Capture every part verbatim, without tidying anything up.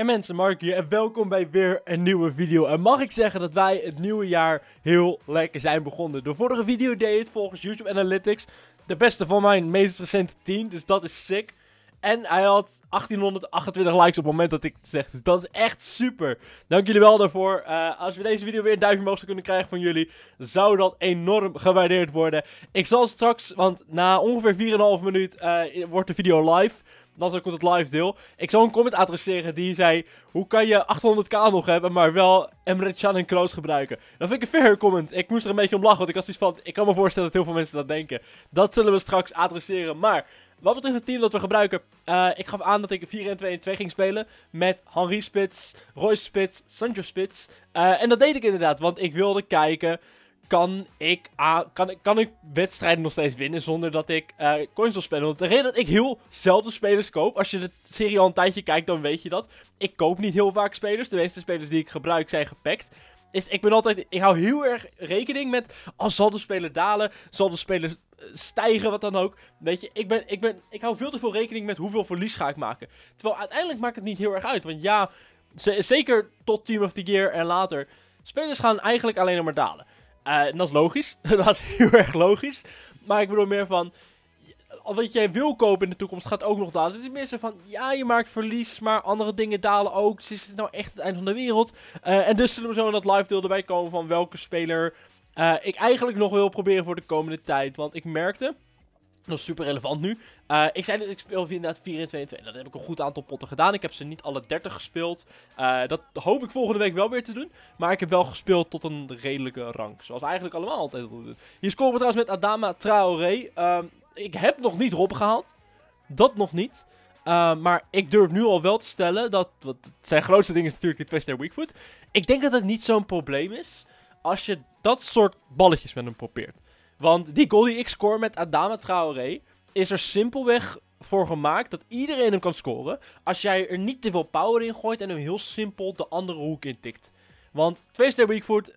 En mensen, Mark hier en welkom bij weer een nieuwe video. En mag ik zeggen dat wij het nieuwe jaar heel lekker zijn begonnen. De vorige video deed het volgens YouTube Analytics de beste van mijn meest recente tien, dus dat is sick. En hij had achttienhonderd achtentwintig likes op het moment dat ik het zeg. Dus dat is echt super. Dank jullie wel daarvoor. Uh, als we deze video weer een duimpje omhoog kunnen krijgen van jullie, zou dat enorm gewaardeerd worden. Ik zal straks, want na ongeveer vier komma vijf minuut uh, wordt de video live. Dan komt het live deel. Ik zal een comment adresseren die zei: hoe kan je achthonderdduizend nog hebben, maar wel Emre Can en Kroos gebruiken? Dat vind ik een fair comment. Ik moest er een beetje om lachen, want ik had zoiets van: ik kan me voorstellen dat heel veel mensen dat denken. Dat zullen we straks adresseren. Maar wat betreft het team dat we gebruiken, uh, ik gaf aan dat ik vier een twee een twee ging spelen met Henry Spitz, Roy Spitz, Sancho Spitz. Uh, en dat deed ik inderdaad, want ik wilde kijken, kan ik, uh, kan, kan ik wedstrijden nog steeds winnen zonder dat ik uh, coins wil spelen? Want de reden dat ik heel zelden spelers koop, als je de serie al een tijdje kijkt, dan weet je dat. Ik koop niet heel vaak spelers, de meeste spelers die ik gebruik zijn gepakt. Is, ik ben altijd, ik hou heel erg rekening met, als zal de speler dalen, zal de speler stijgen, wat dan ook. Weet je, ik, ben, ik, ben, ik hou veel te veel rekening met hoeveel verlies ga ik maken. Terwijl uiteindelijk maakt het niet heel erg uit, want ja, zeker tot Team of the Year en later, spelers gaan eigenlijk alleen nog maar dalen. Uh, en dat is logisch, dat is heel erg logisch. Maar ik bedoel meer van, wat jij wil kopen in de toekomst gaat ook nog dalen. Dus het is meer zo van, ja, je maakt verlies, maar andere dingen dalen ook. Dus is dit nou echt het eind van de wereld? Uh, en dus zullen we zo in dat live deel erbij komen van welke speler uh, ik eigenlijk nog wil proberen voor de komende tijd. Want ik merkte, dat is super relevant nu. Uh, ik zei dat ik speel inderdaad vier en twee en twee. En dat heb ik een goed aantal potten gedaan. Ik heb ze niet alle dertig gespeeld. Uh, dat hoop ik volgende week wel weer te doen. Maar ik heb wel gespeeld tot een redelijke rank. Zoals eigenlijk allemaal altijd doen. Hier scoren we trouwens met Adama Traoré. Um, Ik heb nog niet Robben gehaald. Dat nog niet. Uh, maar ik durf nu al wel te stellen dat, want zijn grootste ding is natuurlijk het Western Weakfoot. Ik denk dat het niet zo'n probleem is als je dat soort balletjes met hem probeert. Want die goal die ik score met Adama Traoré is er simpelweg voor gemaakt dat iedereen hem kan scoren. Als jij er niet te veel power in gooit en hem heel simpel de andere hoek in tikt. Want Western Weakfoot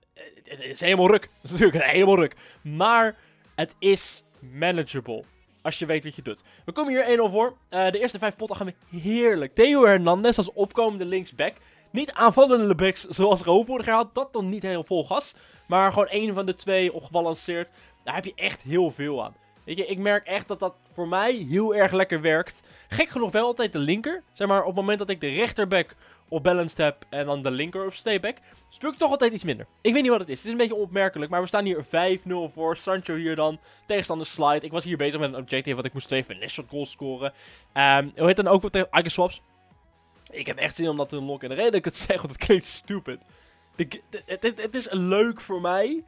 is helemaal ruk. Dat is natuurlijk helemaal ruk. Maar het is manageable. Als je weet wat je doet. We komen hier één nul voor. Uh, de eerste vijf potten gaan we heerlijk. Theo Hernandez als opkomende linksback. Niet aanvallende backs zoals Ro vorig jaar had. Dat dan niet heel vol gas. Maar gewoon één van de twee opgebalanceerd. Daar heb je echt heel veel aan. Weet je, ik merk echt dat dat voor mij heel erg lekker werkt. Gek genoeg wel altijd de linker. Zeg maar op het moment dat ik de rechterback op balanced heb en dan de linker op stayback, speel ik toch altijd iets minder. Ik weet niet wat het is. Het is een beetje onopmerkelijk, maar we staan hier vijf nul voor. Sancho hier dan. Tegenstander slide. Ik was hier bezig met een objective, want ik moest twee finesse shot goals scoren. Um, hoe heet dan ook tegen Icon Swaps? Ik heb echt zin om dat te unlocken. De reden dat ik het zeg, want het klinkt stupid. De, de, het, het, het is leuk voor mij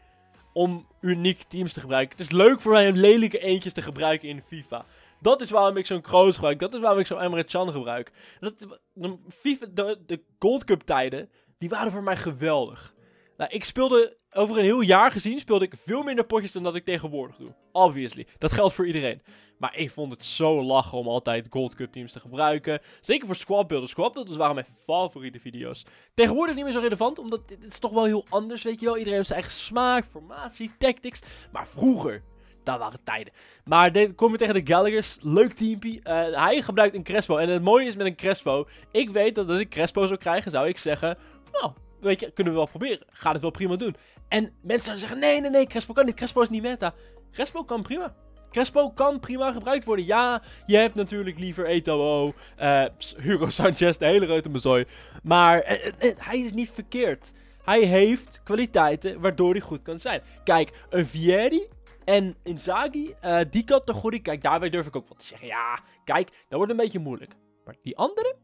om uniek teams te gebruiken. Het is leuk voor mij om lelijke eentjes te gebruiken in FIFA. Dat is waarom ik zo'n Kroos gebruik. Dat is waarom ik zo'n Emre Can gebruik. Dat, de, FIFA, de, de Gold Cup tijden, die waren voor mij geweldig. Nou, ik speelde, over een heel jaar gezien, speelde ik veel minder potjes dan dat ik tegenwoordig doe. Obviously. Dat geldt voor iedereen. Maar ik vond het zo lachen om altijd Gold Cup teams te gebruiken. Zeker voor squadbuilders. Squadbuilders waren mijn favoriete video's. Tegenwoordig niet meer zo relevant, omdat dit is toch wel heel anders, weet je wel. Iedereen heeft zijn eigen smaak, formatie, tactics. Maar vroeger, dat waren tijden. Maar dit, kom je tegen de Gallagher's. Leuk teampie. Uh, hij gebruikt een Crespo. En het mooie is met een Crespo, ik weet dat als ik Crespo zou krijgen, zou ik zeggen, nou, weet je, kunnen we wel proberen. Gaat het wel prima doen. En mensen zouden zeggen, nee, nee, nee, Crespo kan niet. Crespo is niet meta. Crespo kan prima. Crespo kan prima gebruikt worden. Ja, je hebt natuurlijk liever Eto'o, uh, Hugo Sanchez, de hele reutemezooi. Maar uh, uh, uh, hij is niet verkeerd. Hij heeft kwaliteiten waardoor hij goed kan zijn. Kijk, een Vieri en Inzaghi, uh, die categorie, kijk, daarbij durf ik ook wat te zeggen. Ja, kijk, dat wordt een beetje moeilijk. Maar die andere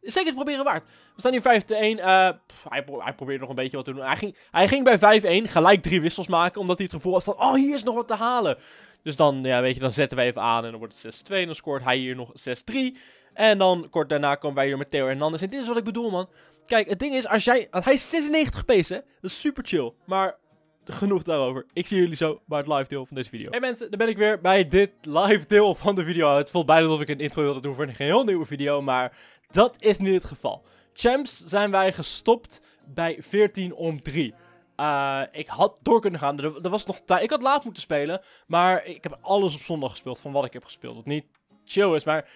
is zeker het proberen waard. We staan hier vijf tegen een. Uh, hij, pro hij probeerde nog een beetje wat te doen. Hij ging, hij ging bij vijf een gelijk drie wissels maken. Omdat hij het gevoel had van, oh, hier is nog wat te halen. Dus dan, ja, weet je, dan zetten we even aan. En dan wordt het zes twee. En dan scoort hij hier nog zes drie. En dan kort daarna komen wij hier met Theo Hernandez. En dit is wat ik bedoel, man. Kijk, het ding is, als jij, hij is zesennegentig pace, hè. Dat is super chill. Maar genoeg daarover. Ik zie jullie zo bij het live deel van deze video. Hey mensen, daar ben ik weer bij dit live deel van de video. Het voelt bijna alsof ik een intro wilde doen voor een heel nieuwe video, maar dat is niet het geval. Champs zijn wij gestopt bij veertien om drie. Uh, ik had door kunnen gaan. Er, er was nog tijd. Ik had laat moeten spelen, maar ik heb alles op zondag gespeeld van wat ik heb gespeeld. Wat niet chill is, maar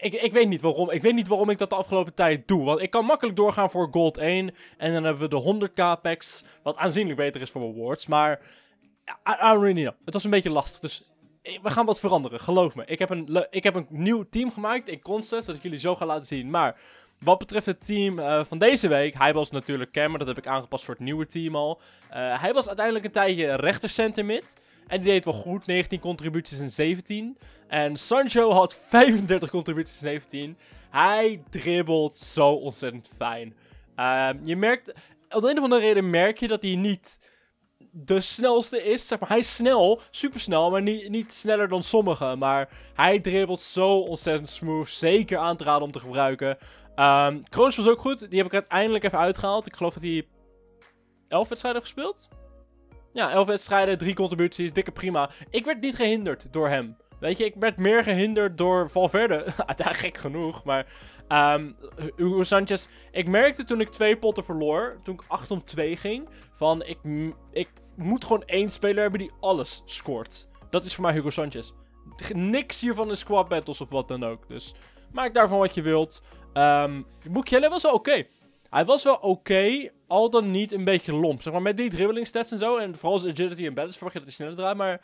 Ik, ik weet niet waarom. Ik weet niet waarom ik dat de afgelopen tijd doe. Want ik kan makkelijk doorgaan voor gold één. En dan hebben we de honderd k packs. Wat aanzienlijk beter is voor rewards. Maar I, I don't really know. Het was een beetje lastig. Dus we gaan wat veranderen. Geloof me. Ik heb een, ik heb een nieuw team gemaakt in Concept. Dat ik jullie zo ga laten zien. Maar wat betreft het team uh, van deze week. Hij was natuurlijk Cam. Maar dat heb ik aangepast voor het nieuwe team al. Uh, hij was uiteindelijk een tijdje rechter center mid. En die deed wel goed, negentien contributies en zeventien. En Sancho had vijfendertig contributies en zeventien. Hij dribbelt zo ontzettend fijn. Uh, je merkt, op de een of andere reden merk je dat hij niet de snelste is. Zeg maar, hij is snel, supersnel, maar niet, niet sneller dan sommigen. Maar hij dribbelt zo ontzettend smooth. Zeker aan te raden om te gebruiken. Um, Kroos was ook goed, die heb ik uiteindelijk even uitgehaald. Ik geloof dat hij elf wedstrijden heeft gespeeld. Ja, elf wedstrijden, drie contributies, dikke prima. Ik werd niet gehinderd door hem. Weet je, ik werd meer gehinderd door Valverde. Uiteindelijk gek genoeg, maar... Um, Hugo Sanchez, ik merkte toen ik twee potten verloor, toen ik acht om twee ging, van ik, ik moet gewoon één speler hebben die alles scoort. Dat is voor mij Hugo Sanchez. Niks hiervan is squad battles of wat dan ook, dus maak daarvan wat je wilt. Um, Boekjelle was wel oké. Okay. Hij was wel oké, okay, al dan niet een beetje lomp. Zeg maar met die dribbling stats en zo. En vooral zijn agility en balance. Verwacht je dat hij sneller draait. Maar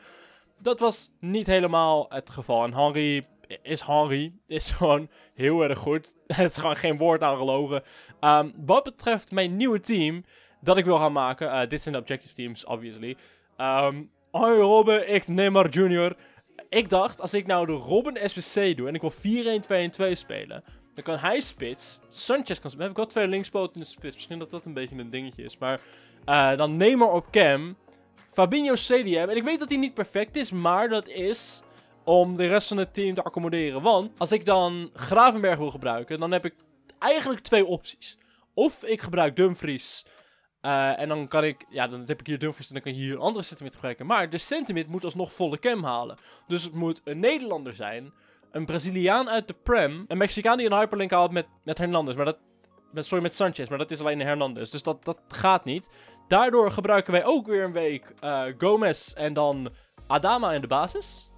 dat was niet helemaal het geval. En Henry is Henry. Is gewoon heel erg goed. Het is gewoon geen woord aan gelogen. Um, wat betreft mijn nieuwe team. Dat ik wil gaan maken. Uh, dit zijn de objective teams, obviously. Um, Robben, ik Neymar Junior. Ik dacht, als ik nou de Robben S B C doe. En ik wil vier een twee een twee spelen. Dan kan hij spits. Sanchez kan spits. Heb ik wel twee linkspoten in de spits. Misschien dat dat een beetje een dingetje is. Maar uh, dan Neymar op Cam. Fabinho C D M. En ik weet dat hij niet perfect is. Maar dat is om de rest van het team te accommoderen. Want als ik dan Gravenberg wil gebruiken. Dan heb ik eigenlijk twee opties. Of ik gebruik Dumfries. Uh, en dan kan ik... Ja, dan heb ik hier Dumfries. En dan kan je hier een andere centimid gebruiken. Maar de centimid moet alsnog volle Cam halen. Dus het moet een Nederlander zijn. Een Braziliaan uit de Prem. Een Mexicaan die een hyperlink haalt met, met Hernandez. Maar dat, met, sorry, met Sanchez. Maar dat is alleen Hernandez. Dus dat, dat gaat niet. Daardoor gebruiken wij ook weer een week uh, Gomez en dan Adama in de basis.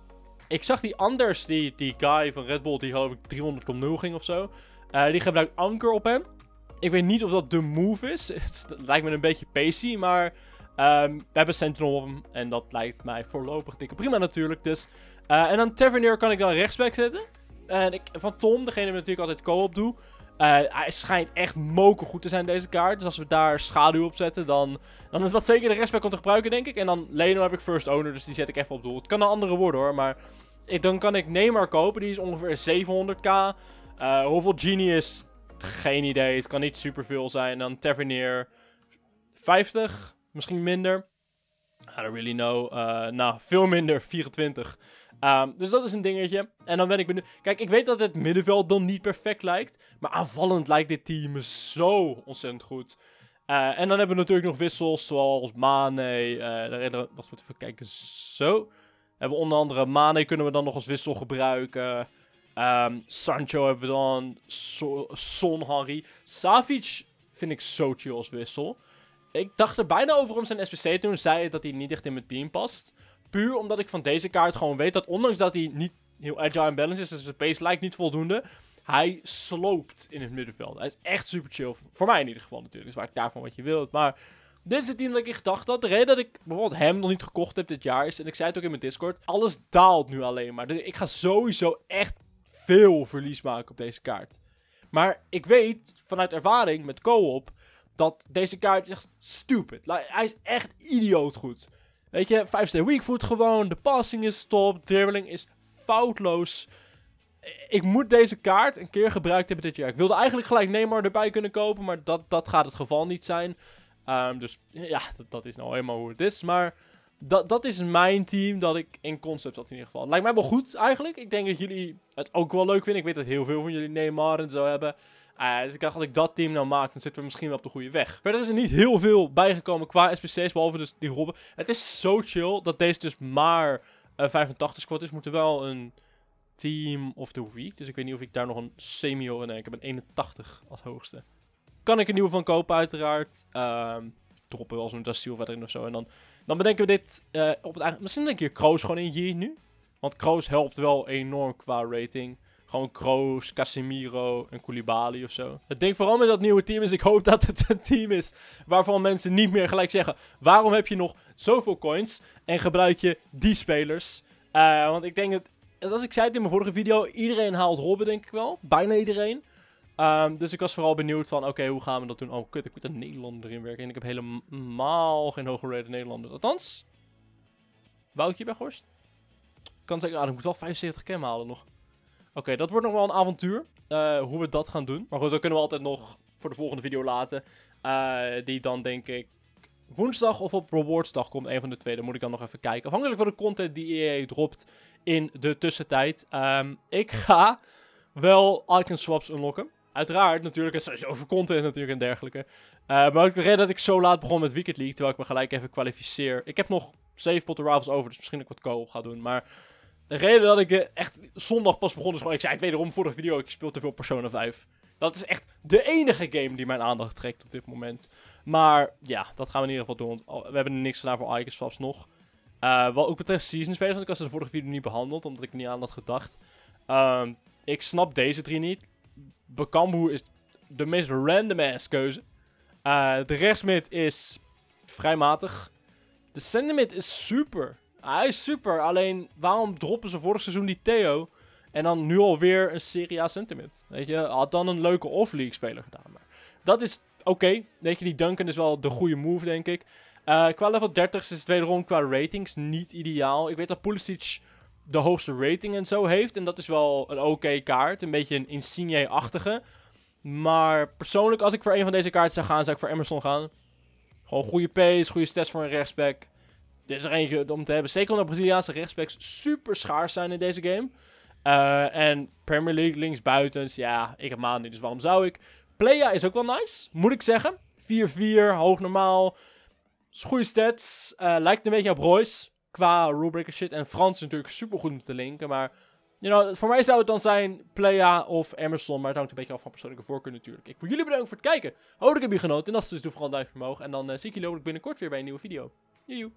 Ik zag die Anders, die, die guy van Red Bull, die geloof ik driehonderd nul ging of zo. Uh, die gebruikt Anker op hem. Ik weet niet of dat de move is. Het lijkt me een beetje pacey, maar... Um, we hebben Sentinel op hem. En dat lijkt mij voorlopig dikke prima natuurlijk. Dus, uh, en dan Tavernier kan ik dan rechtsback zetten. En ik, van Tom, degene die natuurlijk altijd co-op doe. Uh, hij schijnt echt moker goed te zijn deze kaart. Dus als we daar schaduw op zetten, dan, dan is dat zeker de rechtsback om te gebruiken, denk ik. En dan Leno heb ik first owner, dus die zet ik even op doel. Het kan een andere worden hoor, maar ik, dan kan ik Neymar kopen. Die is ongeveer zevenhonderd k. Uh, hoeveel Genius? Geen idee. Het kan niet superveel zijn. En dan Tavernier vijftig. Misschien minder. I don't really know. Uh, nou, veel minder. vierentwintig. Um, dus dat is een dingetje. En dan ben ik benieuwd. Kijk, ik weet dat het middenveld dan niet perfect lijkt. Maar aanvallend lijkt dit team zo ontzettend goed. Uh, en dan hebben we natuurlijk nog wissels. Zoals Mane. Uh, daar reden, wacht, even kijken. Zo. Hebben we onder andere Mane kunnen we dan nog als wissel gebruiken. Um, Sancho hebben we dan. So Son, Henry. Savic vind ik zo chill als wissel. Ik dacht er bijna over om zijn S B C toen zei dat hij niet echt in mijn team past. Puur omdat ik van deze kaart gewoon weet dat ondanks dat hij niet heel agile en balanced is, dus zijn pace lijkt niet voldoende, hij sloopt in het middenveld. Hij is echt super chill. Voor mij in ieder geval natuurlijk. Dus maak daarvan wat je wilt. Maar dit is het team dat ik in gedachten had. De reden dat ik bijvoorbeeld hem nog niet gekocht heb dit jaar is, en ik zei het ook in mijn Discord, alles daalt nu alleen maar. Dus ik ga sowieso echt veel verlies maken op deze kaart. Maar ik weet vanuit ervaring met co-op dat deze kaart is echt stupid. Hij is echt idioot goed. Weet je, vijf-star weak foot gewoon. De passing is top. Dribbling is foutloos. Ik moet deze kaart een keer gebruikt hebben dit jaar. Ik wilde eigenlijk gelijk Neymar erbij kunnen kopen. Maar dat, dat gaat het geval niet zijn. Um, dus ja, dat, dat is nou helemaal hoe het is. Maar dat, dat is mijn team dat ik in concept had in ieder geval. Lijkt mij wel goed eigenlijk. Ik denk dat jullie het ook wel leuk vinden. Ik weet dat heel veel van jullie Neymar en zo hebben. Uh, dus ik dacht, als ik dat team nou maak, dan zitten we misschien wel op de goede weg. Verder is er niet heel veel bijgekomen qua S P C's, behalve dus die Robben. Het is zo chill dat deze dus maar uh, vijfentachtig squad is. We moeten wel een team of the week. Dus ik weet niet of ik daar nog een semi-hoor in heb. Ik heb een eenentachtig als hoogste. Kan ik een nieuwe van kopen uiteraard. Uh, droppen wel zo'n Daciel verder in of zo. En dan, dan bedenken we dit uh, op het eigen... Misschien denk je Kroos gewoon in J nu. Want Kroos helpt wel enorm qua rating. Gewoon Kroos, Casemiro en Koulibaly of zo. Het ding vooral met dat nieuwe team is, ik hoop dat het een team is waarvan mensen niet meer gelijk zeggen: waarom heb je nog zoveel coins en gebruik je die spelers? Uh, want ik denk dat, als ik zei het in mijn vorige video, iedereen haalt Robben, denk ik wel. Bijna iedereen. Um, dus ik was vooral benieuwd van, oké, okay, hoe gaan we dat doen? Oh, kut, ik moet een Nederlander erin werken. En ik heb helemaal geen hooggereden Nederlander. Althans, Woutje bij Horst. Kan zeggen, ah, ik moet wel vijfenzeventig cam halen nog. Oké, okay, dat wordt nog wel een avontuur. Uh, hoe we dat gaan doen. Maar goed, dat kunnen we altijd nog voor de volgende video laten. Uh, die dan, denk ik, woensdag of op rewardsdag komt. Een van de twee, dan moet ik dan nog even kijken. Afhankelijk van de content die E A dropt in de tussentijd. Um, ik ga wel Icon Swaps unlocken. Uiteraard, natuurlijk, het is over content natuurlijk en dergelijke. Uh, maar ook de reden dat ik zo laat begon met Weekend League, terwijl ik me gelijk even kwalificeer. Ik heb nog zeven potten rivals over, dus misschien dat ik wat co-op ga doen. Maar de reden dat ik echt zondag pas begon is gewoon, ik zei het wederom vorige video, ik speel te veel Persona vijf. Dat is echt de enige game die mijn aandacht trekt op dit moment. Maar ja, dat gaan we in ieder geval doen, want we hebben er niks gedaan voor Icon Swaps nog. Uh, wat ook betreft season spelers, want ik had ze de vorige video niet behandeld, omdat ik er niet aan had gedacht. Um, ik snap deze drie niet. Bakambu is de meest random ass keuze. Uh, de rechtsmid is vrij matig. De centermid is super. Hij is super. Alleen waarom droppen ze vorig seizoen die Theo? En dan nu alweer een Serie A centermid. Weet je, had dan een leuke off-league speler gedaan. Maar dat is oké. Okay. Weet je, die Duncan is wel de goede move, denk ik. Uh, qua level dertig is het wederom qua ratings niet ideaal. Ik weet dat Pulisic de hoogste rating en zo heeft. En dat is wel een oké okay kaart. Een beetje een Insigne-achtige. Maar persoonlijk, als ik voor een van deze kaarten zou gaan, zou ik voor Emerson gaan. Gewoon goede pace, goede stats voor een rechtsback. Dit is er eentje om te hebben. Zeker omdat Braziliaanse rechtsbacks super schaars zijn in deze game. Uh, en Premier League linksbuitens. Ja, ik heb Mane, dus waarom zou ik? Playa is ook wel nice, moet ik zeggen. vier vier, hoog normaal. Goede stats. Uh, lijkt een beetje op Roy's qua rulebreaker shit. En Frans is natuurlijk super goed om te linken. Maar you know, voor mij zou het dan zijn Playa of Emerson. Maar het hangt een beetje af van persoonlijke voorkeur natuurlijk. Ik wil jullie bedanken voor het kijken. Hopelijk heb je genoten. En als het is, doe vooral een duimpje omhoog. En dan uh, zie ik jullie hopelijk binnenkort weer bij een nieuwe video. Joejoe.